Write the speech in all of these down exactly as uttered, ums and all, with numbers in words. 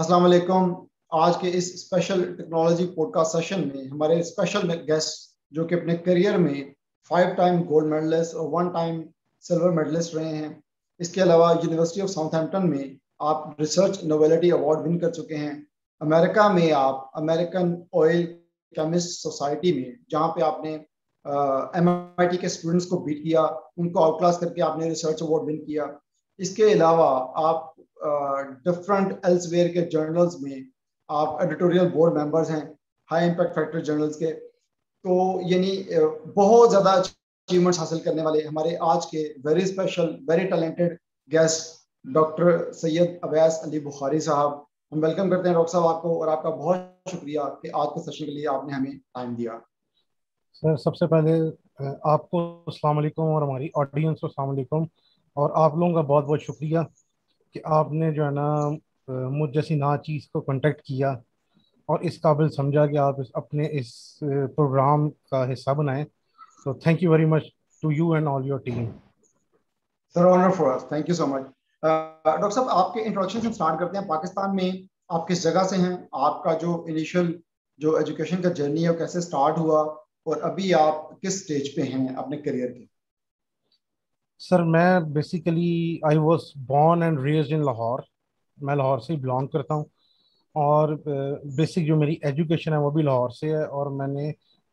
अस्सलाम वालेकुम। आज के इस स्पेशल टेक्नोलॉजी पॉडकास्ट सेशन में हमारे स्पेशल गेस्ट जो कि अपने करियर में फाइव टाइम गोल्ड मेडलिस्ट और वन टाइम सिल्वर मेडलिस्ट रहे हैं, इसके अलावा यूनिवर्सिटी ऑफ साउथहैम्पटन में आप रिसर्च नोवेलिटी अवार्ड विन कर चुके हैं। अमेरिका में आप अमेरिकन ऑयल केमिस्ट सोसाइटी में, जहाँ पे आपने एम आई टी के स्टूडेंट्स को बीट किया, उनको आउटक्लास करके आपने रिसर्च अवार्ड विन किया। इसके अलावा आप डिफरेंट एल्सवेयर के जर्नल्स में आप एडिटोरियल बोर्ड मेंबर्स हैं हाई इम्पैक्ट फैक्टर जर्नल्स के। तो यानी बहुत ज़्यादा अचीवमेंट्स हासिल करने वाले हमारे आज के very special very talented guest doctor Syed Awais Ali Bukhari साहब। हम वेलकम करते हैं डॉक्टर साहब आपको, और आपका बहुत शुक्रिया कि आज के सेशन के लिए आपने हमें टाइम दिया। सर, सबसे पहले आपको अस्सलाम वालेकुम और हमारी ऑडियंस को अस्सलाम वालेकुम, और आप लोगों का बहुत बहुत शुक्रिया कि आपने जो है ना मुझ जैसी ना चीज़ को कांटेक्ट किया और इस काबिल समझा कि आप इस, अपने इस प्रोग्राम का हिस्सा बनाएं। तो thank you very much to you and all your team. Sir, honour for us, thank you so much. Doctor साहब, आपके इंट्रोडक्शन से स्टार्ट करते हैं। पाकिस्तान में आप किस जगह से हैं, आपका जो इनिशियल जो एजुकेशन का जर्नी है वो कैसे स्टार्ट हुआ, और अभी आप किस स्टेज पे हैं अपने करियर के? सर, मैं basically I was born and raised in Lahore. मैं लाहौर से ही बिलोंग करता हूँ, और बेसिक जो मेरी एजुकेशन है वो भी लाहौर से है। और मैंने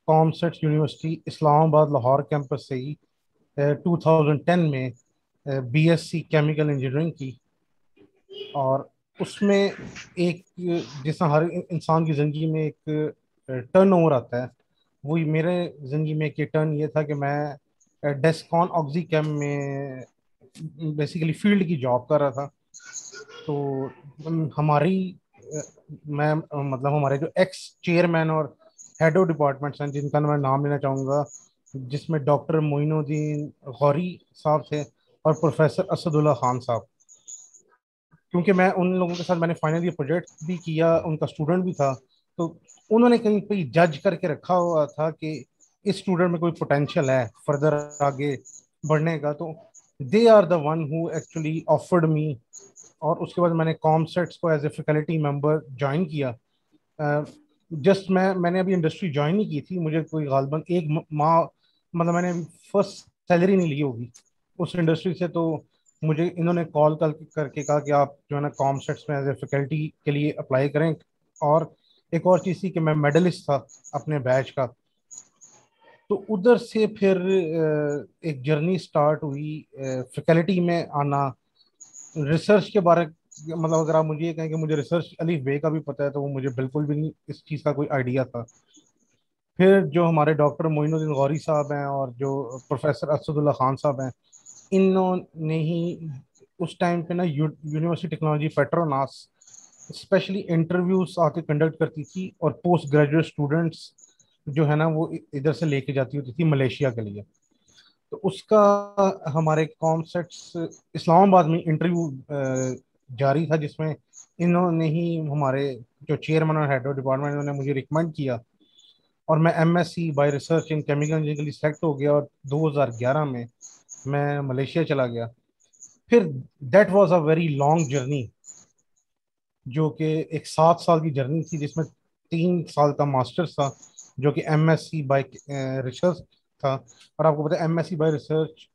COMSATS university Islamabad Lahore campus से ही टू थाउज़ेंड टेन में बीएससी केमिकल इंजीनियरिंग की, और उसमें एक जिसमें हर इंसान की ज़िंदगी में एक टर्नओवर आता है, वही मेरे ज़िंदगी में एक टर्न ये था कि मैं डेस्कॉन ऑक्सी कैम में बेसिकली फील्ड की जॉब कर रहा था। तो हमारी मैं मतलब हमारे जो एक्स चेयरमैन और हेड ऑफ डिपार्टमेंट्स हैं, जिनका मैं नाम लेना चाहूँगा, जिसमें डॉक्टर मोइन-उद-दीन गौरी साहब थे और प्रोफेसर असदुल्ला खान साहब। क्योंकि मैं उन लोगों के साथ मैंने फाइनली प्रोजेक्ट भी किया, उनका स्टूडेंट भी था, तो उन्होंने कहीं पर जज करके रखा हुआ था कि इस स्टूडेंट में कोई पोटेंशियल है फर्दर आगे बढ़ने का। तो they are the one who actually offered me, और उसके बाद मैंने कॉमसेट्स को as a faculty member join किया। जस्ट uh, मैं मैंने अभी इंडस्ट्री ज्वाइन नहीं की थी, मुझे कोई गालबन एक माह मतलब मैंने फर्स्ट सैलरी नहीं ली होगी उस इंडस्ट्री से। तो मुझे इन्होंने कॉल करके कहा कि आप जो है ना कॉमसेट्स में एज ए फैकल्टी के लिए अप्लाई करें। और एक और चीज़ थी कि मैं मेडलिस्ट था अपने बैच का। तो उधर से फिर एक जर्नी स्टार्ट हुई फैकल्टी में आना, रिसर्च के बारे मतलब अगर आप मुझे ये कहें कि मुझे रिसर्च अलीफ बे का भी पता है, तो वो मुझे बिल्कुल भी नहीं इस चीज़ का कोई आइडिया था। फिर जो हमारे डॉक्टर मोइन-उद-दीन गौरी साहब हैं और जो प्रोफेसर असदुल्ला खान साहब हैं, इन्होंने ही उस टाइम पे ना university technology Petronas specially interviews आके कंडक्ट करती थी, और पोस्ट ग्रेजुएट स्टूडेंट्स जो है ना वो इधर से लेके जाती होती थी मलेशिया के लिए। तो उसका हमारे कॉमसेट्स इस्लामाबाद में इंटरव्यू जारी था, जिसमें इन्होंने ही हमारे जो चेयरमैन और हेड ऑफ डिपार्टमेंट इन्होंने मुझे रिकमेंड किया, और मैं MSc by research in chemical engineering के लिए सेलेक्ट हो गया। और दो हज़ार ग्यारह में मैं मलेशिया चला गया। फिर that was a very long journey, जो कि एक सात साल की जर्नी थी, जिसमें तीन साल का मास्टर्स था जो कि M S C by research था। और आपको पता है M S C by research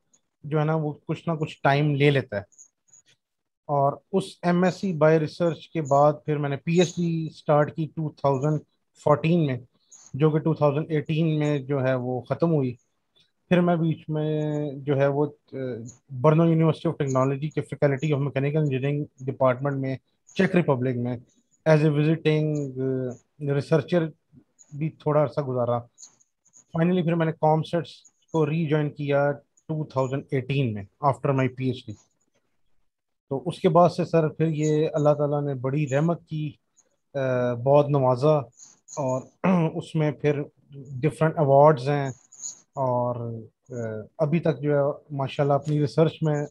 जो है ना वो कुछ ना कुछ टाइम ले लेता है। और उस M S C by research के बाद फिर मैंने पी एच डी स्टार्ट की टू थाउज़ेंड फोर्टीन में, जो कि टू थाउज़ेंड एटीन में जो है वो ख़त्म हुई। फिर मैं बीच में जो है वो बर्नो यूनिवर्सिटी ऑफ टेक्नोलॉजी के faculty of mechanical engineering department में चेक रिपब्लिक में एज ए विजिटिंग रिसर्चर भी थोड़ा अर्सा गुजारा। फाइनली फिर मैंने कॉमसेट्स को रीजॉइन किया टू थाउज़ेंड एटीन में आफ्टर माय पीएचडी। तो उसके बाद से सर फिर ये अल्लाह ताला ने बड़ी रहमत की, बहुत नवाजा, और उसमें फिर डिफरेंट अवार्ड्स हैं, और अभी तक जो है माशाल्लाह अपनी रिसर्च में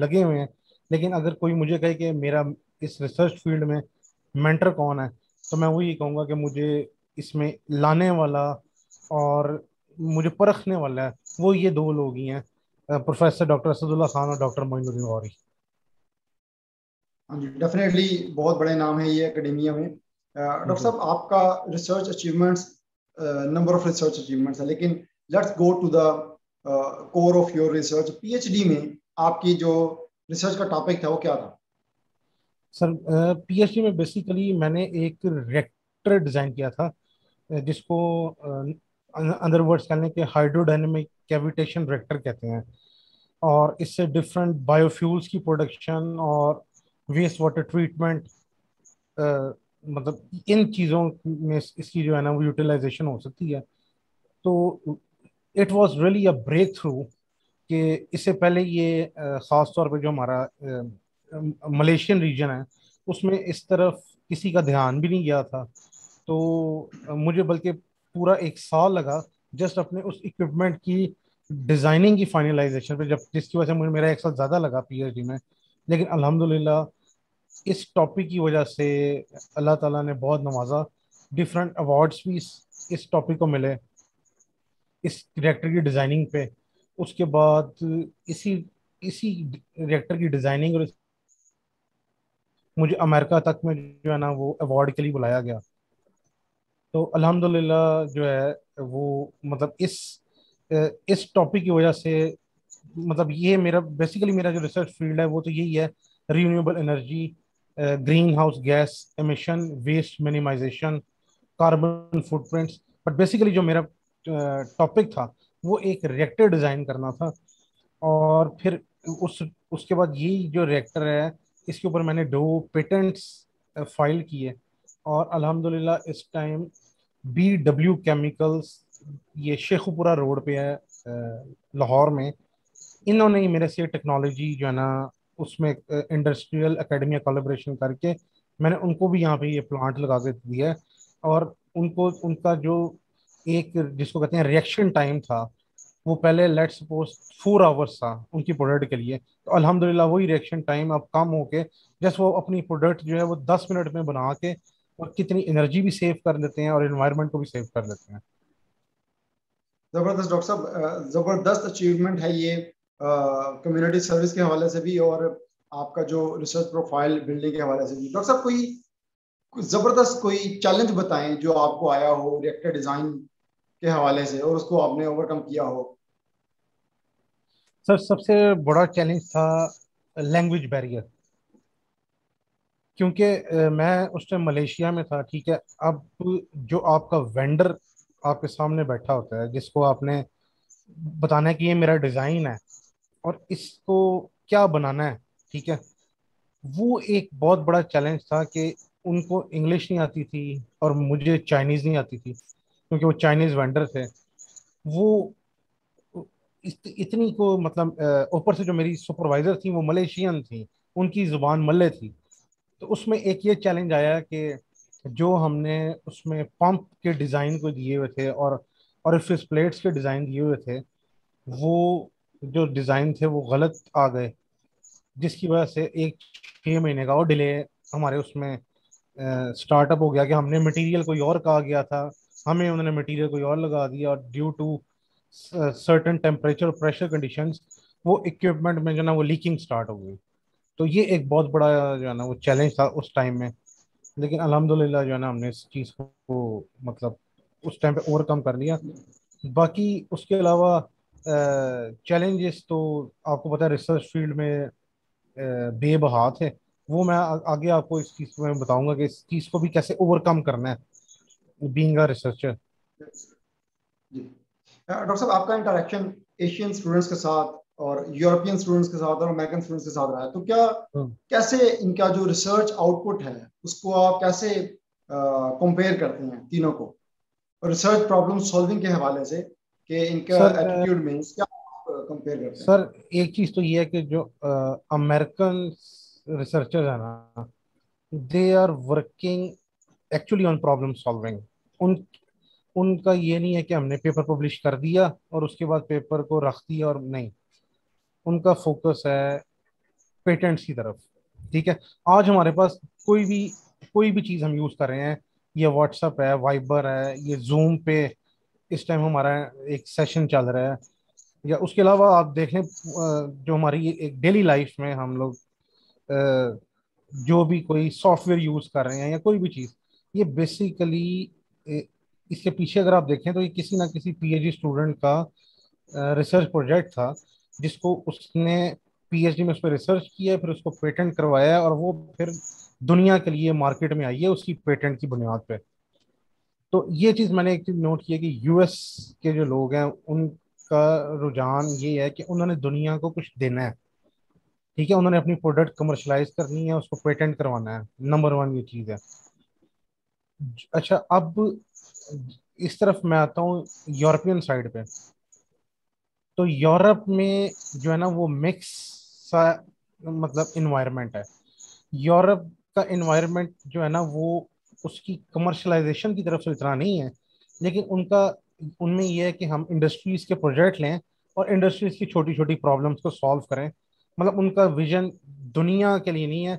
लगे हुए हैं। लेकिन अगर कोई मुझे कहे कि मेरा इस रिसर्च फील्ड में मेंटर कौन है, तो मैं वही कहूँगा कि मुझे इसमें लाने वाला और मुझे परखने वाला है वो ये दो लोग ही हैं, प्रोफेसर डॉक्टर असदुल्ला खान और डॉक्टर मोइन-उद-दीन गौरी। हाँ जी, डेफिनेटली बहुत बड़े नाम है ये एकेडमिया में। डॉक्टर साहब, आपका research achievements, number of research achievements है, लेकिन let's go to the core of your research. PhD में आपकी जो रिसर्च का टॉपिक था वो क्या था? सर, पीएचडी में बेसिकली मैंने एक रिएक्टर डिज़ाइन किया था जिसको अंदर वर्ड्स कहने के हाइड्रोडाइनमिक कैविटेशन रिएक्टर कहते हैं, और इससे डिफरेंट बायोफ्यूल्स की प्रोडक्शन और वेस्ट वाटर ट्रीटमेंट, मतलब इन चीज़ों में इसकी जो है ना वो यूटिलाइजेशन हो सकती है। तो it was really a breakthrough कि इससे पहले ये ख़ास तौर पे जो हमारा मलेशियन रीजन है उसमें इस तरफ किसी का ध्यान भी नहीं गया था। तो मुझे बल्कि पूरा एक साल लगा जस्ट अपने उस इक्विपमेंट की डिज़ाइनिंग की फाइनलाइजेशन पे, जब जिसकी वजह से मुझे मेरा एक साल ज़्यादा लगा पीएचडी में। लेकिन अल्हम्दुलिल्लाह इस टॉपिक की वजह से अल्लाह ताला ने बहुत नवाजा, डिफरेंट अवार्ड्स भी इस इस टॉपिक को मिले, इस रिएक्टर की डिज़ाइनिंग पे। उसके बाद इसी इसी रिएक्टर की डिज़ाइनिंग और मुझे अमेरिका तक में जो है ना वो अवार्ड के लिए बुलाया गया। तो अल्हम्दुलिल्लाह जो है वो मतलब इस इस टॉपिक की वजह से, मतलब ये मेरा बेसिकली मेरा जो रिसर्च फील्ड है वो तो यही है, renewable energy, greenhouse gas emission, waste minimisation, carbon footprints. But basically जो मेरा टॉपिक था वो एक रिएक्टर डिज़ाइन करना था, और फिर उस उसके बाद यही जो रिएक्टर है इसके ऊपर मैंने दो पेटेंट्स फाइल किए, और अल्हम्दुलिल्लाह इस टाइम बी डब्ल्यू केमिकल्स, ये शेखुपुरा रोड पे है लाहौर में, इन्होंने ही मेरे से टेक्नोलॉजी जो है ना उसमें इंडस्ट्रियल एकेडमी कोलैबोरेशन करके मैंने उनको भी यहाँ पे ये प्लांट लगा के दिया है। और उनको उनका जो एक जिसको कहते हैं रिएक्शन टाइम था वो पहले लेट्स सपोज फोर आवर्स था उनकी प्रोडक्ट के लिए, तो अल्हम्दुलिल्लाह वही रिएक्शन टाइम अब कम हो के जस्ट वो अपनी प्रोडक्ट जो है वो दस मिनट में बना के और कितनी एनर्जी भी सेव कर देते हैं और एनवायरनमेंट को भी सेव कर देते हैं। जबरदस्त डॉक्टर साहब, जबरदस्त अचीवमेंट है ये कम्युनिटी सर्विस के हवाले से भी और आपका जो रिसर्च प्रोफाइल बिल्डिंग के हवाले से भी। डॉक्टर साहब, कोई जबरदस्त कोई चैलेंज बताएं जो आपको आया हो रिएक्टर डिजाइन के हवाले से और उसको आपने ओवरकम किया हो। सर, सबसे बड़ा चैलेंज था लैंग्वेज बैरियर, क्योंकि मैं उस टाइम मलेशिया में था। ठीक है, अब जो आपका वेंडर आपके सामने बैठा होता है जिसको आपने बताना है कि ये मेरा डिज़ाइन है और इसको क्या बनाना है, ठीक है, वो एक बहुत बड़ा चैलेंज था कि उनको इंग्लिश नहीं आती थी और मुझे चाइनीज़ नहीं आती थी, क्योंकि वो चाइनीज़ वेंडर थे। वो इत, इतनी को मतलब ऊपर से जो मेरी सुपरवाइज़र थी वो मलेशियन थी, उनकी ज़ुबान मले थी। तो उसमें एक ये चैलेंज आया कि जो हमने उसमें पंप के डिज़ाइन को दिए हुए थे और और फिर प्लेट्स के डिज़ाइन दिए हुए थे, वो जो डिज़ाइन थे वो गलत आ गए, जिसकी वजह से एक छः महीने का और डिले हमारे उसमें स्टार्टअप हो गया कि हमने मटेरियल कोई और कहा गया था, हमें उन्होंने मटेरियल कोई और लगा दिया, और ड्यू टू सर्टन टेम्परेचर और प्रेशर कंडीशंस वो इक्विपमेंट में जो ना वो लीकिंग स्टार्ट हो गई। तो ये एक बहुत बड़ा जो है ना वो चैलेंज था उस टाइम में, लेकिन अल्हम्दुलिल्लाह जो है ना हमने इस चीज़ को मतलब उस टाइम पे ओवरकम कर लिया। बाकी उसके अलावा चैलेंजेस तो आपको पता है रिसर्च फील्ड में बेबहा थे, वो मैं आगे आपको इस चीज़ में बताऊंगा कि इस चीज़ को भी कैसे ओवरकम करना है बीइंग अ रिसर्चर। डॉक्टर साहब, आपका इंटरेक्शन एशियन स्टूडेंट्स के साथ और यूरोपियन स्टूडेंट्स के साथ और अमेरिकन स्टूडेंट्स के साथ रहा है, तो क्या कैसे इनका जो रिसर्च आउटपुट है उसको आप कैसे कंपेयर करते हैं तीनों को, और रिसर्च प्रॉब्लम सॉल्विंग के हवाले से कि इनका एटीट्यूड में क्या कंपेयर करते हैं? सर, एक चीज़ तो ये है कि जो अमेरिकन रिसर्चर्स हैं ना, they are working actually on problem solving. उन उनका ये नहीं है कि हमने पेपर पब्लिश कर दिया और उसके बाद पेपर को रख दिया, और नहीं, उनका फोकस है पेटेंट्स की तरफ। ठीक है, आज हमारे पास कोई भी कोई भी चीज़ हम यूज़ कर रहे हैं, ये व्हाट्सअप है, वाइबर है, ये जूम पे इस टाइम हमारा एक सेशन चल रहा है, या उसके अलावा आप देखें जो हमारी एक डेली लाइफ में हम लोग जो भी कोई सॉफ्टवेयर यूज़ कर रहे हैं या कोई भी चीज़, ये बेसिकली इसके पीछे अगर आप देखें तो ये किसी ना किसी पीएचडी स्टूडेंट का रिसर्च प्रोजेक्ट था, जिसको उसने पीएचडी में उस पर रिसर्च किया, फिर उसको पेटेंट करवाया और वो फिर दुनिया के लिए मार्केट में आई है उसकी पेटेंट की बुनियाद पर। तो ये चीज़ मैंने एक चीज़ नोट किया कि यूएस के जो लोग हैं उनका रुझान ये है कि उन्होंने दुनिया को कुछ देना है, ठीक है, उन्होंने अपनी प्रोडक्ट कमर्शलाइज करनी है, उसको पेटेंट करवाना है, नंबर वन ये चीज़ है। अच्छा, अब इस तरफ मैं आता हूँ यूरोपियन साइड पे, तो यूरोप में जो है ना वो मिक्स सा मतलब इन्वायरमेंट है। यूरोप का इन्वायरमेंट जो है ना वो उसकी कमर्शलाइजेशन की तरफ से इतना नहीं है, लेकिन उनका उनमें यह है कि हम इंडस्ट्रीज़ के प्रोजेक्ट लें और इंडस्ट्रीज़ की छोटी छोटी प्रॉब्लम्स को सॉल्व करें। मतलब उनका विजन दुनिया के लिए नहीं है।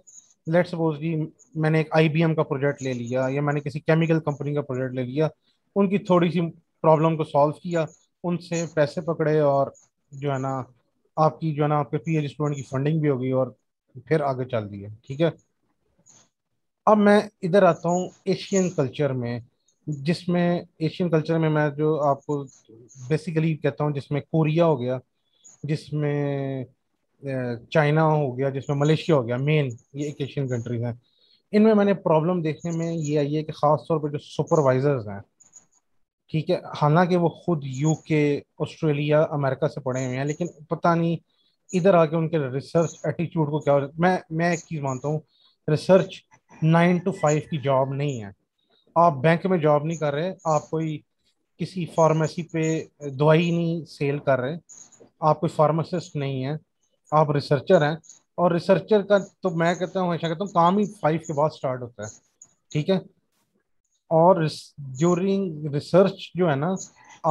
लेट सपोज कि मैंने एक आईबीएम का प्रोजेक्ट ले लिया या मैंने किसी केमिकल कंपनी का प्रोजेक्ट ले लिया, उनकी थोड़ी सी प्रॉब्लम को सॉल्व किया, उनसे पैसे पकड़े और जो है ना आपकी जो है ना आपके पीएचडी स्टूडेंट की फंडिंग भी होगी और फिर आगे चल दिए, ठीक है। अब मैं इधर आता हूँ एशियन कल्चर में, जिसमें एशियन कल्चर में मैं जो आपको बेसिकली कहता हूँ जिसमें कोरिया हो गया, जिसमें चाइना हो गया, जिसमें मलेशिया हो गया, मेन ये एक एशियन कंट्रीज हैं। इनमें मैंने प्रॉब्लम देखने में ये आई है कि ख़ास तौर पर जो सुपरवाइजर्स हैं, ठीक है, हालांकि वो खुद यूके, ऑस्ट्रेलिया, अमेरिका से पढ़े हुए हैं, लेकिन पता नहीं इधर आके उनके रिसर्च एटीट्यूड को क्या। मैं मैं एक चीज़ मानता हूँ, रिसर्च नाइन टू फाइव की जॉब नहीं है। आप बैंक में जॉब नहीं कर रहे, आप कोई किसी फार्मेसी पे दवाई नहीं सेल कर रहे, आप कोई फार्मासिस्ट नहीं है, आप रिसर्चर हैं। और रिसर्चर का तो मैं कहता हूँ, हमेशा कहता हूँ, काम ही फाइव के बाद स्टार्ट होता है, ठीक है। और ड्यूरिंग रिसर्च जो है ना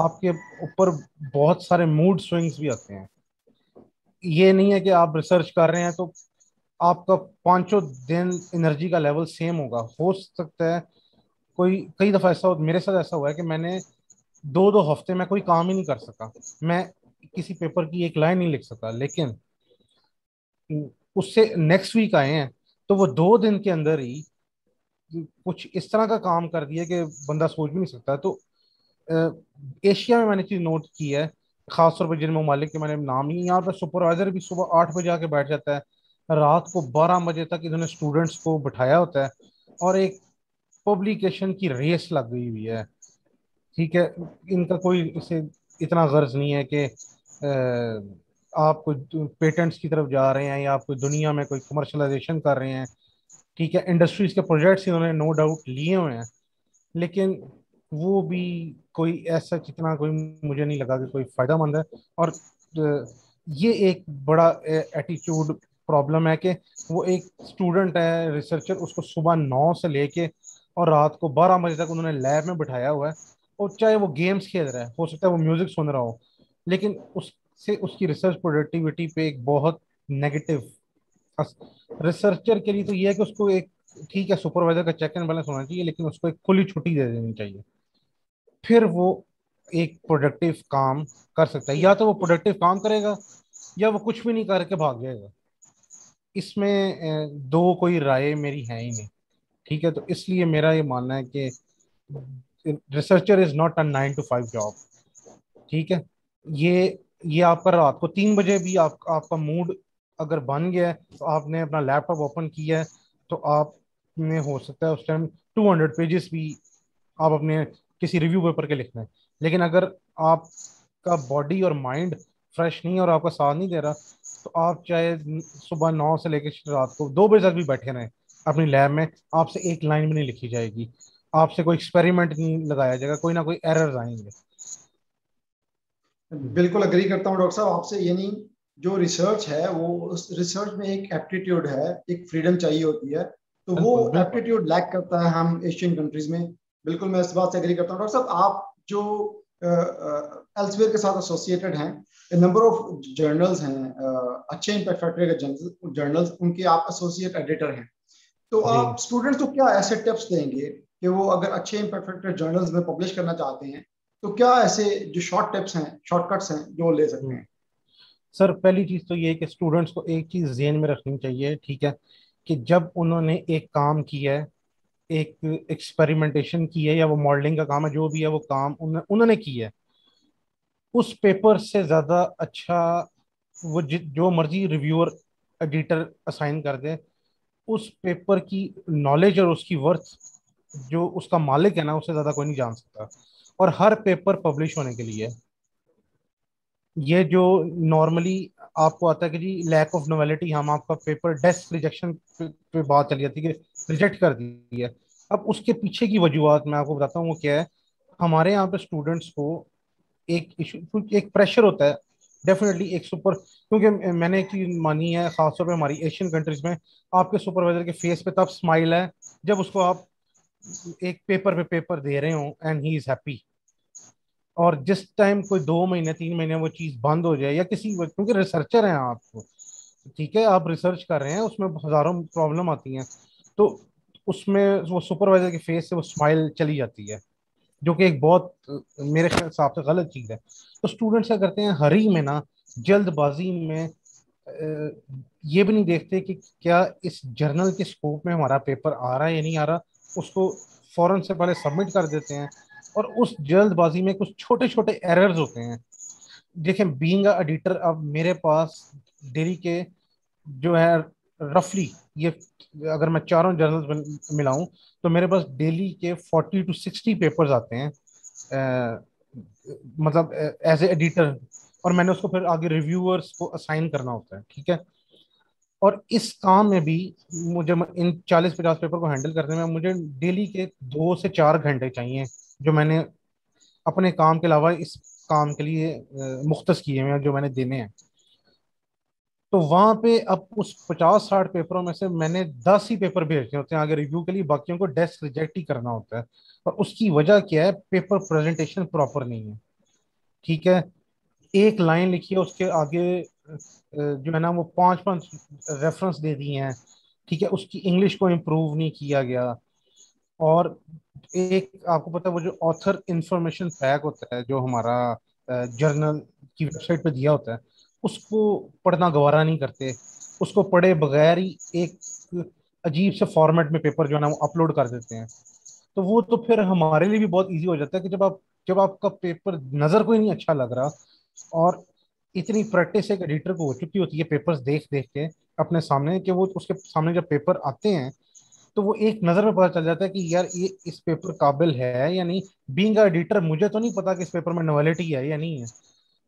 आपके ऊपर बहुत सारे मूड स्विंग्स भी आते हैं। ये नहीं है कि आप रिसर्च कर रहे हैं तो आपका पाँचों दिन एनर्जी का लेवल सेम होगा। हो सकता है कोई कई दफ़ा ऐसा हो, मेरे साथ ऐसा हुआ है कि मैंने दो दो हफ्ते में कोई काम ही नहीं कर सका, मैं किसी पेपर की एक लाइन नहीं लिख सका, लेकिन उससे नेक्स्ट वीक आए हैं तो वो दो दिन के अंदर ही कुछ इस तरह का काम कर दिया कि बंदा सोच भी नहीं सकता। तो एशिया में मैंने चीज़ नोट की है, ख़ासतौर पर जिन ममालिक के मैंने नाम लिए, यहाँ पर सुपरवाइज़र भी सुबह आठ बजे आके बैठ जाता है, रात को बारह बजे तक इन्होंने स्टूडेंट्स को बिठाया होता है और एक पब्लिकेशन की रेस लग गई हुई है, ठीक है। इनका कोई इसे इतना गर्ज नहीं है कि आप कोई पेटेंट्स की तरफ जा रहे हैं या आप कोई दुनिया में कोई कमर्शलाइजेशन कर रहे हैं, ठीक है। इंडस्ट्रीज़ के प्रोजेक्ट्स इन्होंने नो डाउट लिए हुए हैं, लेकिन वो भी कोई ऐसा कितना कोई मुझे नहीं लगा कि कोई फ़ायदेमंद है। और ये एक बड़ा एटीट्यूड प्रॉब्लम है कि वो एक स्टूडेंट है रिसर्चर, उसको सुबह नौ से लेके और रात को बारह बजे तक उन्होंने लैब में बिठाया हुआ है, और चाहे वो गेम्स खेल रहा है, हो सकता है वो म्यूज़िक सुन रहा हो, लेकिन उससे उसकी रिसर्च प्रोडक्टिविटी पे एक बहुत नेगेटिव। रिसर्चर के लिए तो यह है कि उसको एक, ठीक है, सुपरवाइजर का चेक एंड बैलेंस होना चाहिए, लेकिन उसको एक खुली छुट्टी दे देनी चाहिए, फिर वो एक प्रोडक्टिव काम कर सकता है। या तो वो प्रोडक्टिव काम करेगा या वो कुछ भी नहीं करके भाग जाएगा, इसमें दो कोई राय मेरी है ही नहीं, ठीक है। तो इसलिए मेरा ये मानना है कि researcher is not a nine to five job, ठीक है। ये ये आपका रात को तीन बजे भी आप, आपका मूड अगर बन गया है तो आपने अपना लैपटॉप ओपन किया है तो आपने हो सकता है उस टाइम दो सौ पेजेस भी आप अपने किसी रिव्यू पेपर के लिखना है, लेकिन अगर आपका बॉडी और माइंड फ्रेश नहीं है और आपका साथ नहीं दे रहा तो आप चाहे सुबह नौ से लेकर रात को दो बजे तक भी बैठे रहें अपनी लैब में, आपसे एक लाइन भी नहीं लिखी जाएगी, आपसे कोई एक्सपेरिमेंट नहीं लगाया जाएगा, कोई ना कोई एरर्स आएंगे। बिल्कुल अग्री करता हूँ डॉक्टर साहब आपसे। ये नहीं, जो रिसर्च है वो उस रिसर्च में एक एप्टीट्यूड है, एक फ्रीडम चाहिए होती है, तो वो एप्टीट्यूड लैक करता है हम एशियन कंट्रीज में। बिल्कुल मैं इस बात से एग्री करता हूँ डॉक्टर साहब। आप जो एल्सवियर के साथ एसोसिएटेड हैं, नंबर ऑफ जर्नल्स हैं, अच्छे इंपैक्ट फैक्टर के जर्नल्स, उनके आप एसोसिएट एडिटर हैं, तो आप स्टूडेंट्स को क्या ऐसे टिप्स देंगे कि वो अगर अच्छे इंपैक्ट फैक्टर जर्नल्स में पब्लिश करना चाहते हैं तो क्या ऐसे जो शॉर्ट टिप्स हैं, शॉर्टकट्स हैं जो ले सकते हैं? सर, पहली चीज़ तो ये है कि स्टूडेंट्स को एक चीज़ ज़हन में रखनी चाहिए, ठीक है, कि जब उन्होंने एक काम किया है, एक एक्सपेरिमेंटेशन किया है या वो मॉडलिंग का काम है जो भी है वो काम उन्होंने उन्होंने किया है, उस पेपर से ज़्यादा अच्छा वो जो मर्जी रिव्यूअर एडिटर असाइन कर दे, उस पेपर की नॉलेज और उसकी वर्थ जो उसका मालिक है ना उससे ज़्यादा कोई नहीं जान सकता। और हर पेपर पब्लिश होने के लिए ये जो नॉर्मली आपको आता है कि जी लैक ऑफ नोवेलिटी, हम आपका पेपर डेस्क रिजेक्शन पे बात चली जाती है कि रिजेक्ट कर दी है। अब उसके पीछे की वजूहत मैं आपको बताता हूँ वो क्या है। हमारे यहाँ पे स्टूडेंट्स को एक इशू, एक प्रेशर होता है डेफिनेटली एक सुपर, क्योंकि मैंने एक चीज़ मानी है खासतौर पर हमारी एशियन कंट्रीज में, आपके सुपरवाइजर के फेस पे तब स्माइल है जब उसको आप एक पेपर पे पेपर दे रहे हो एंड ही इज़ हैप्पी। और जिस टाइम कोई दो महीने तीन महीने वो चीज़ बंद हो जाए या किसी, क्योंकि रिसर्चर हैं आपको, ठीक है, आप रिसर्च कर रहे हैं, उसमें हज़ारों प्रॉब्लम आती हैं, तो उसमें वो सुपरवाइज़र के फेस से वो स्माइल चली जाती है, जो कि एक बहुत मेरे हिसाब से गलत चीज़ है। तो स्टूडेंट्स क्या करते हैं, हरी में ना, जल्दबाजी में ये भी नहीं देखते कि क्या इस जर्नल के स्कोप में हमारा पेपर आ रहा है या नहीं आ रहा, उसको फ़ौरन से पहले सबमिट कर देते हैं। और उस जल्दबाजी में कुछ छोटे छोटे एरर्स होते हैं। देखें, बीइंग अ एडिटर, अब मेरे पास डेली के जो है रफली, ये अगर मैं चारों जर्नल्स मिलाऊं तो मेरे पास डेली के चालीस टू साठ पेपर्स आते हैं, आ, मतलब एज ए एडिटर, और मैंने उसको फिर आगे रिव्यूअर्स को असाइन करना होता है, ठीक है। और इस काम में भी मुझे इन चालीस पचास पेपर को हैंडल करने में मुझे डेली के दो से चार घंटे चाहिए, जो मैंने अपने काम के अलावा इस काम के लिए मुख्तस किए हैं, जो मैंने देने हैं। तो वहाँ पे अब उस पचास साठ पेपरों में से मैंने दस ही पेपर भेजने होते हैं आगे रिव्यू के लिए, बाकियों को डेस्क रिजेक्ट ही करना होता है। और उसकी वजह क्या है, पेपर प्रेजेंटेशन प्रॉपर नहीं है, ठीक है। एक लाइन लिखी है, उसके आगे जो है ना वो पाँच पाँच रेफरेंस दे दिए हैं, ठीक है। उसकी इंग्लिश को इम्प्रूव नहीं किया गया। और एक आपको पता है वो जो ऑथर इंफॉर्मेशन पैक होता है जो हमारा जर्नल की वेबसाइट पे दिया होता है, उसको पढ़ना गवारा नहीं करते, उसको पढ़े बगैर ही एक अजीब से फॉर्मेट में पेपर जो है ना वो अपलोड कर देते हैं। तो वो तो फिर हमारे लिए भी बहुत इजी हो जाता है कि जब आप जब आपका पेपर नज़र को ही नहीं अच्छा लग रहा, और इतनी प्रैक्टिस एक एडिटर को हो चुकी होती है पेपर्स देख देख के अपने सामने, कि वो उसके सामने जब पेपर आते हैं तो वो एक नज़र में पता चल जाता है कि यार ये इस पेपर काबिल है या नहीं। बीइंग अ एडिटर मुझे तो नहीं पता कि इस पेपर में नोवेलिटी है या नहीं है,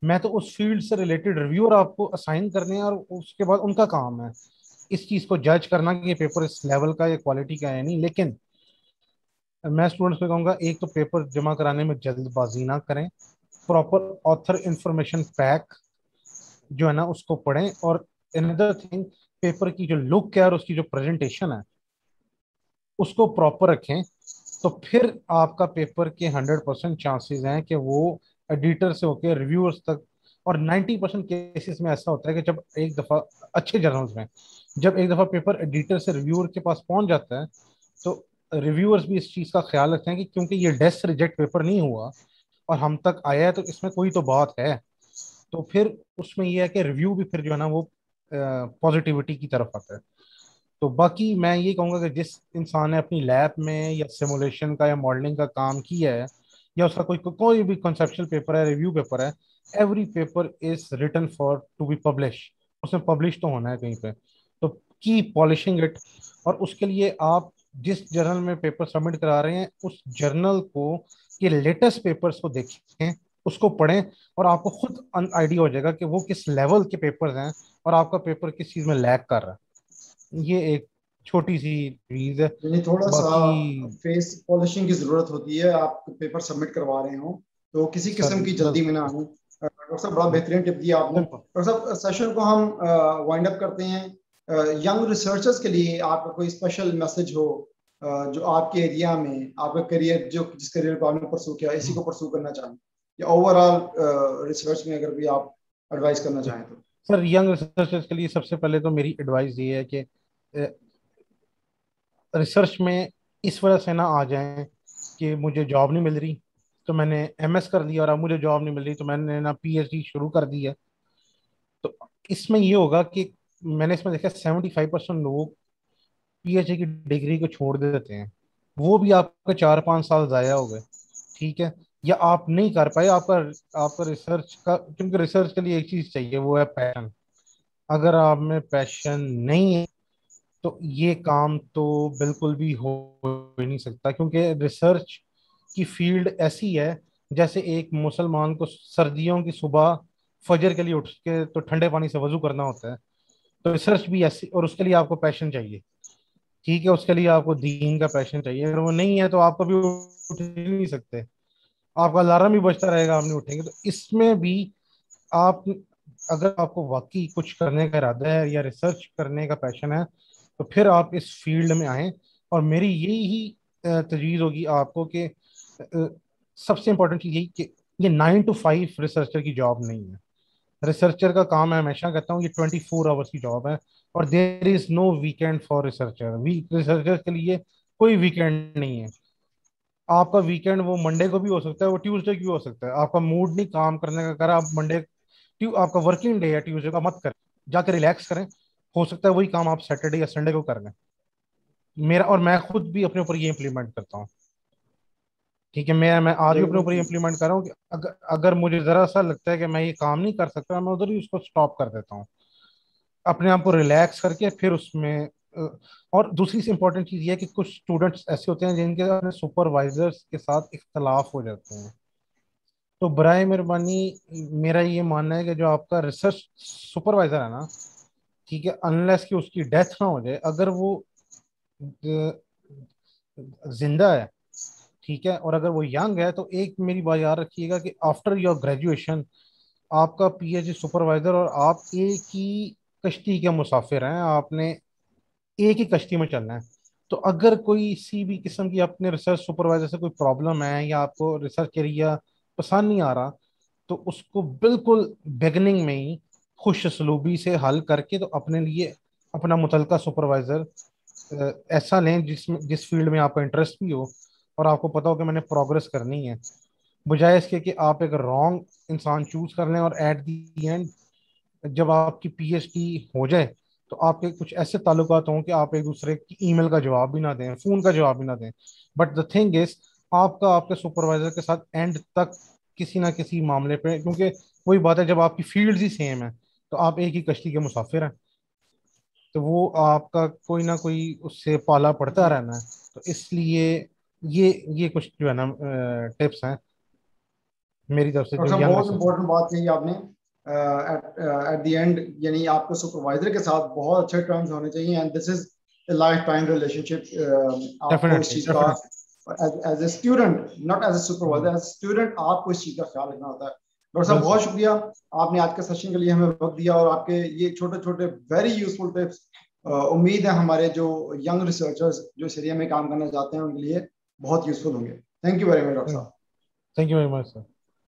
मैं तो उस फील्ड से रिलेटेड रिव्यूअर आपको असाइन करने हैं और उसके बाद उनका काम है इस चीज़ को जज करना कि ये पेपर इस लेवल का या क्वालिटी का है नहीं। लेकिन मैं स्टूडेंट्स को कहूँगा, एक तो पेपर जमा कराने में जल्दबाजी ना करें, प्रॉपर ऑथर इंफॉर्मेशन पैक जो है ना उसको पढ़ें, और अनदर थिंग पेपर की जो लुक है और उसकी जो प्रेजेंटेशन है उसको प्रॉपर रखें, तो फिर आपका पेपर के हंड्रेड परसेंट चांसेज हैं कि वो एडिटर से होकर रिव्यूअर्स तक, और नाइन्टी परसेंट केसेस में ऐसा होता है कि जब एक दफ़ा अच्छे जर्नल्स में जब एक दफ़ा पेपर एडिटर से रिव्यूअर के पास पहुंच जाता है तो रिव्यूअर्स भी इस चीज़ का ख्याल रखते हैं कि क्योंकि ये डेस्क रिजेक्ट पेपर नहीं हुआ और हम तक आया है तो इसमें कोई तो बात है। तो फिर उसमें यह है कि रिव्यू भी फिर जो है ना वो पॉजिटिविटी की तरफ आता है। तो बाकी मैं ये कहूँगा कि जिस इंसान ने अपनी लैब में या सिमुलेशन का या मॉडलिंग का काम किया है, या उसका कोई कोई भी कंसेप्चुअल पेपर है, रिव्यू पेपर है, every paper is written for to be publish, उसमें पब्लिश तो होना है कहीं पे, तो कीप पॉलिशिंग इट। और उसके लिए आप जिस जर्नल में पेपर सबमिट करा रहे हैं उस जर्नल को के लेटेस्ट पेपर्स को देखें, उसको पढ़ें, और आपको खुद आइडिया हो जाएगा कि वो किस लेवल के पेपर्स हैं और आपका पेपर किस चीज़ में लैग कर रहा है। ये एक छोटी सी चीज है, थोड़ा सा फेस पॉलिशिंग की जरूरत होती है। आप पेपर सबमिट करवा रहे हो तो किसी किस्म की जल्दी में ना हो। डॉक्टर साहब, बड़ा बेहतरीन टिप दिया आपने। डॉक्टर साहब, सेशन को हम वाइंड अप करते हैं। यंग रिसर्चर्स के लिए आपका कोई स्पेशल मैसेज हो जो आपके एरिया में आपका करियर, जो जिस करियर को आपने परसू किया इसी को परसू करना चाहें, या ओवरऑल रिसर्च में अगर भी आप एडवाइस करना चाहें तो? सर, यंग रिसर्चर्स के लिए सबसे पहले तो मेरी एडवाइस ये है कि रिसर्च में इस वजह से ना आ जाएं कि मुझे जॉब नहीं मिल रही तो मैंने एमएस कर लिया, और अब मुझे जॉब नहीं मिल रही तो मैंने ना पीएचडी शुरू कर दी है। तो इसमें ये होगा कि मैंने इसमें देखा सेवेंटी फाइव परसेंट लोग पीएचडी की डिग्री को छोड़ देते हैं, वो भी आपका चार पाँच साल ज़ाया हो गए, ठीक है, या आप नहीं कर पाए, आपका आपका रिसर्च का, क्योंकि रिसर्च के लिए एक चीज़ चाहिए, वो है पैशन। अगर आप में पैशन नहीं है तो ये काम तो बिल्कुल भी हो ही नहीं सकता, क्योंकि रिसर्च की फील्ड ऐसी है जैसे एक मुसलमान को सर्दियों की सुबह फजर के लिए उठ के तो ठंडे पानी से वजू करना होता है, तो रिसर्च भी ऐसी, और उसके लिए आपको पैशन चाहिए, ठीक है, उसके लिए आपको दीन का पैशन चाहिए। अगर वो नहीं है तो आप कभी उठ नहीं सकते, आपका अलार्म भी बजता रहेगा, आप नहीं उठेंगे। तो इसमें भी आप, अगर आपको वाकई कुछ करने का इरादा है या रिसर्च करने का पैशन है, तो फिर आप इस फील्ड में आएँ। और मेरी यही तजवीज़ होगी आपको कि सबसे इम्पोर्टेंट चीज़ यही कि ये नाइन टू फाइव रिसर्चर की जॉब नहीं है। रिसर्चर का काम है, हमेशा कहता हूँ, ये ट्वेंटी फोर आवर्स की जॉब है, और there is no weekend for researcher. We researcher के लिए कोई वीकेंड नहीं है। आपका वीकेंड वो मंडे को भी हो सकता है, वो ट्यूसडे को भी हो सकता है। आपका मूड नहीं काम करने का करा, आप मंडे ट्यू आपका वर्किंग डे है, ट्यूसडे का मत करें, जाकर रिलैक्स करें। हो सकता है वही काम आप सैटरडे या संडे को कर लें। मेरा, और मैं खुद भी अपने ऊपर ये इम्प्लीमेंट करता हूँ, ठीक है, मैं मैं आज भी अपने ऊपर इम्प्लीमेंट कर रहा हूँ कि अगर अगर मुझे ज़रा सा लगता है कि मैं ये काम नहीं कर सकता, मैं उधर ही उसको स्टॉप कर देता हूँ, अपने आप को रिलैक्स करके फिर उसमें। और दूसरी से इम्पोर्टेंट चीज़ ये है कि कुछ स्टूडेंट्स ऐसे होते हैं जिनके अपने सुपरवाइजर्स के साथ इख्तलाफ हो जाते हैं, तो बराए मेहरबानी मेरा ये मानना है कि जो आपका रिसर्च सुपरवाइज़र है ना, ठीक है, अनलेस कि उसकी डेथ ना हो जाए, अगर वो जिंदा है, ठीक है, और अगर वो यंग है, तो एक मेरी बात याद रखिएगा कि आफ्टर योर ग्रेजुएशन आपका पीएचडी सुपरवाइज़र और आप एक ही कश्ती के मुसाफिर हैं, आपने एक ही कश्ती में चलना है। तो अगर कोई सी भी किस्म की अपने रिसर्च सुपरवाइज़र से कोई प्रॉब्लम है या आपको रिसर्च एरिया पसंद नहीं आ रहा, तो उसको बिल्कुल बिगनिंग में ही खुश सलूबी से हल करके तो अपने लिए अपना मुतलका सुपरवाइज़र ऐसा लें जिसमें जिस फील्ड में आपका इंटरेस्ट भी हो और आपको पता हो कि मैंने प्रोग्रेस करनी है, बजाय इसके कि आप एक रॉन्ग इंसान चूज़ कर लें और एट दी एंड जब आपकी पीएचडी हो जाए तो आपके कुछ ऐसे ताल्लुकात हों कि आप एक दूसरे की ईमेल का जवाब भी ना दें, फ़ोन का जवाब भी ना दें। बट द थिंग इज़, आपका आपके सुपरवाइज़र के साथ एंड तक किसी ना किसी मामले पे, क्योंकि वही बात है, जब आपकी फील्ड ही सेम है तो आप एक ही कश्ती के मुसाफिर हैं, तो वो आपका कोई ना कोई उससे पाला पड़ता रहना है। तो इसलिए ये ये कुछ जो है ना टिप्स हैं मेरी तरफ से। बहुत इम्पोर्टेंट बात कही आपने एट द एंड, यानी आपके सुपरवाइजर के साथ बहुत अच्छे टर्म्स होने चाहिए, and this is a lifetime relationship. आपको इस चीज का as a student, not as a supervisor, as student आपको इस चीज का ख्याल रखना होता है। डॉक्टर साहब, बहुत शुक्रिया आपने आज के सेशन के लिए हमें वक्त दिया, और आपके ये छोटे छोटे वेरी यूजफुल टिप्स, उम्मीद है हमारे जो यंग रिसर्चर्स जो इस एरिया में काम करना चाहते हैं उनके लिए बहुत यूजफुल होंगे। Thank you very much doctor साहब। Thank you very much sir.